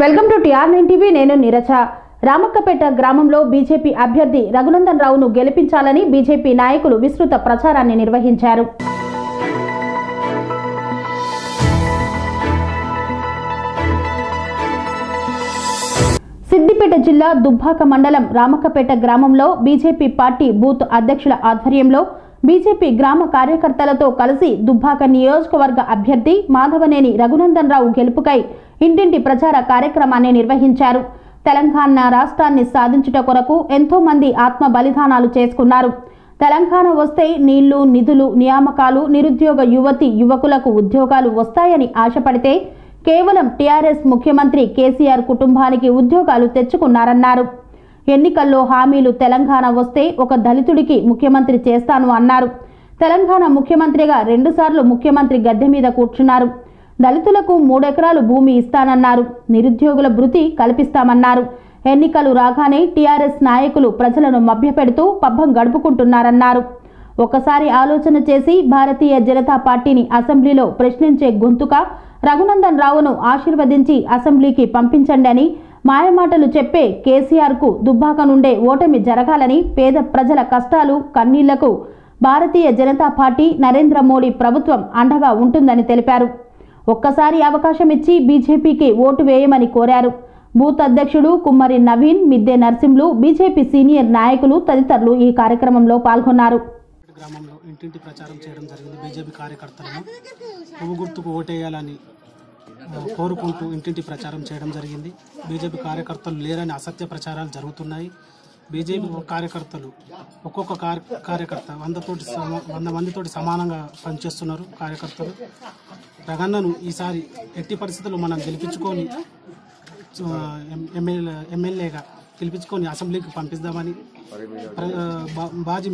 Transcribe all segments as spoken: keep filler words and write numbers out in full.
Welcome to TR TV నేను నిరచ రామక్కపేట గ్రామంలో BJP అభ్యర్థి రఘునందన్ రావును గెలుపించాలని బీజేపీ నాయకులు విస్తృత ప్రచారాన్ని నిర్వహించారు। సిద్ధిపేట జిల్లా దుబ్బాక మండలం రామక్కపేట గ్రామంలో బీజేపీ పార్టీ బూత్ అధ్యక్షుల ఆధ్వర్యంలో బీజేపీ గ్రామ కార్యకర్తలతో కలిసి దుబ్బాక నియోజకవర్గ అభ్యర్థి మాధవనేని రఘునందన్ రావు గెలుపుకై ఇంటింటి ప్రచార కార్యక్రమాన్ని నిర్వహించారు। తెలంగాణ రాష్ట్రాన్ని సాధించుట కొరకు ఎంతో మంది ఆత్మ బలిదానాలు చేసుకున్నారు। తెలంగాణ వస్తే నీళ్లు, నిధులు, నియామకాలు, నిరుద్యోగ యువతి యువకులకు ఉద్యోగాలు వస్తాయని ఆశపడితే కేవలం టీఆర్ఎస్ ముఖ్యమంత్రి కేసీఆర్ కుటుంబానికి ఉద్యోగాలు తెచ్చుకున్నారన్నారు। ఎన్నికల్లో హామీలు తెలంగాణ వస్తే ఒక దళితుడికి ముఖ్యమంత్రి చేస్తాను అన్నారు। తెలంగాణ ముఖ్యమంత్రిగా రెండుసార్లు ముఖ్యమంత్రి గద్దె మీద కూర్చున్నారు। దళితులకు మూడు ఎకరాలు భూమి ఇస్తానన్నారు। నిరుద్యోగుల భృతి కల్పిస్తామన్నారు। ఎన్నికలు రాగానే టీఆర్ఎస్ నాయకులు ప్రజలను మభ్యపెడుతూ పబ్బం గడుపుకుంటున్నారన్నారు। ఒకసారి ఆలోచన చేసి భారతీయ జనతా పార్టీని అసెంబ్లీలో ప్రశ్నించే గొంతుక రఘునందన్ రావును ఆశీర్వదించి అసెంబ్లీకి పంపించండి అని మాయమాటలు చెప్పే కేసీఆర్ కు దుబ్బాక నుండే ఓటమి జరగాలని పేద ప్రజల కష్టాలు కన్నీళ్లకు భారతీయ జనతా పార్టీ నరేంద్ర మోడీ ప్రభుత్వం అండగా ఉంటుందని తెలిపారు। ఒక్కసారి అవకాశం ఇచ్చి బీజేపీకి ఓటు వేయమని కోరారు। బూత్ అధ్యక్షుడు కుమ్మరి నవీన్, మిద్దె నర్సింహులు, బీజేపీ సీనియర్ నాయకులు తదితరులు ఈ కార్యక్రమంలో పాల్గొన్నారు। గ్రామంలో ఇంటింటి ప్రచారం చేయడం జరిగింది। బీజేపీ కార్యకర్తలను పువ్వు గుర్తుకు ఓటేయాలని కోరుకుంటూ ఇంటింటి ప్రచారం చేయడం జరిగింది। బీజేపీ కార్యకర్తలు లేరని అసత్య ప్రచారాలు జరుగుతున్నాయి। బీజేపీ కార్యకర్తలు ఒక్కొక్క కార్యకర్త వందతోటి వంద మందితోటి సమానంగా పనిచేస్తున్నారు కార్యకర్తలు। రఘన్నను ఈసారి ఎట్టి పరిస్థితులు మనం గెలిపించుకొని ఎమ్మెల్యే ఎమ్మెల్యేగా గెలిపించుకొని అసెంబ్లీకి పంపిద్దామని బాజీ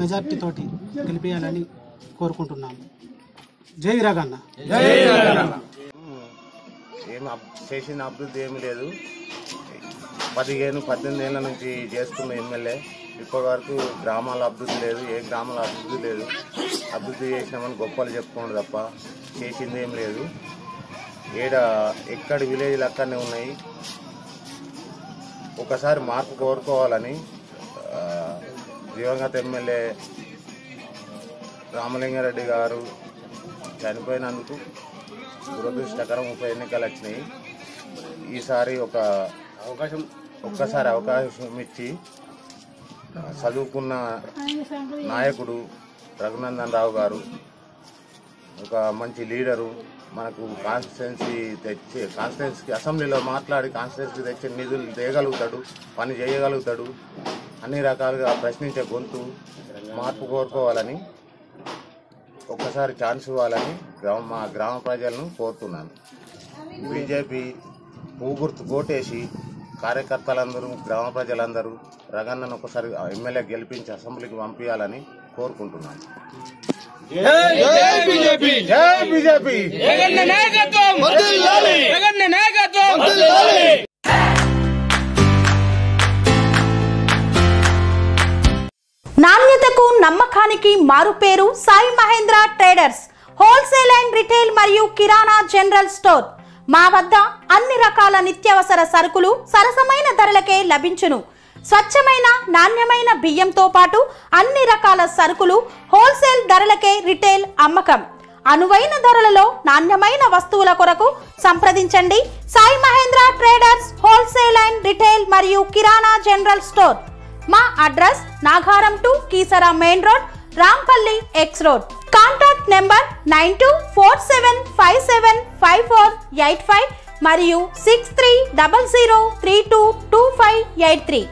మెజార్టీ తోటి గెలిపేయాలని కోరుకుంటున్నాము। జై రఘన్న। ఏం చేసిన అభివృద్ధి ఏమి లేదు। పదిహేను పద్దెనిమిది ఏళ్ళ నుంచి చేస్తున్న ఎమ్మెల్యే ఇప్పటి వరకు గ్రామాల అభివృద్ధి లేదు। ఏ గ్రామాల అభివృద్ధి లేదు। అభివృద్ధి చేసినామని గొప్పలు చెప్పుకోండి తప్ప చేసింది ఏం లేదు। ఏడ ఎక్కడ విలేజ్లు అక్కడనే ఉన్నాయి। ఒకసారి మార్పు కోరుకోవాలని దివంగత ఎమ్మెల్యే రామలింగా రెడ్డి గారు చనిపోయినందుకు దురదృష్టకరం ఉప ఎన్నికలు వచ్చినాయి। ఈసారి ఒక అవకాశం ఒక్కసారి అవకాశం ఇచ్చి చదువుకున్న నాయకుడు రఘునందన్ రావు గారు ఒక మంచి లీడరు। మనకు కాన్స్టిట్యున్సీ తెచ్చి కాన్స్టిట్యున్సీకి అసెంబ్లీలో మాట్లాడి కాన్స్టిట్యున్సీకి తెచ్చి నిధులు చేయగలుగుతాడు, పని చేయగలుగుతాడు। అన్ని రకాలుగా ప్రశ్నించే గొంతు మార్పు కోరుకోవాలని ఒక్కసారి ఛాన్స్ ఇవ్వాలని గ్రామ మా గ్రామ ప్రజలను కోరుతున్నాను। బీజేపీ ఊగుర్తు కోటేసి కార్యకర్తలందరూ గ్రామ ప్రజలందరూ రఘన్నను ఒకసారి ఎమ్మెల్యే గెలిపించి అసెంబ్లీకి పంపించాలని కోరుకుంటున్నాను। నాణ్యతకు నమ్మకానికి మారుపేరు Sai Mahendra traders wholesale and retail మరియు కిరాణా జనరల్ స్టోర్। మా వద్ద అన్ని రకాల నిత్యావసర సరుకులు సరసమైన ధరలకే లభించును। స్వచ్ఛమైన నాణ్యమైన బియ్యంతో పాటు అన్ని రకాల సరుకులు హోల్సేల్ ధరలకే రిటైల్ అమ్మకం। అనువైన ధరలలో నాణ్యమైన వస్తువుల కొరకు సంప్రదించండి Sai Mahendra traders wholesale and retail మరియు కిరాణా జనరల్ స్టోర్। మా address Nagaram to Keesara main road, Rampalli X road. Contact number nine two four seven five seven five four eight five మరియు six three double zero three two two five eight three.